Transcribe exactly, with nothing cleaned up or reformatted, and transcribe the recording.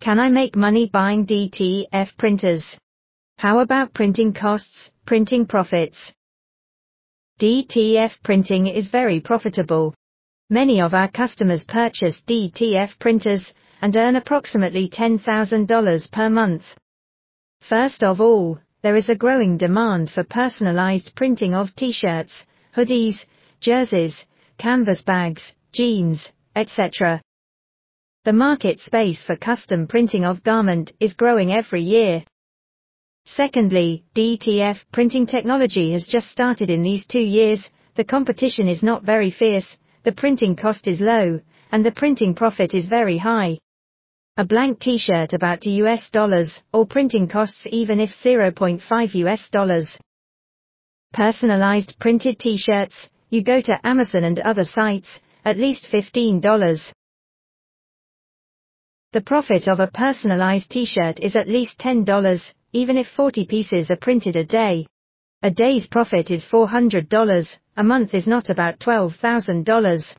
Can I make money buying D T F printers? How about printing costs, printing profits? D T F printing is very profitable. Many of our customers purchase D T F printers and earn approximately ten thousand dollars per month. First of all, there is a growing demand for personalized printing of t-shirts, hoodies, jerseys, canvas bags, jeans, et cetera. The market space for custom printing of garment is growing every year. Secondly, D T F printing technology has just started in these two years, the competition is not very fierce, the printing cost is low, and the printing profit is very high. A blank t-shirt about U S dollars, or printing costs even if zero point five U S dollars. Personalized printed t-shirts, you go to Amazon and other sites, at least fifteen dollars. The profit of a personalized t-shirt is at least ten dollars. Even if forty pieces are printed a day. A day's profit is four hundred dollars, a month is not about twelve thousand dollars.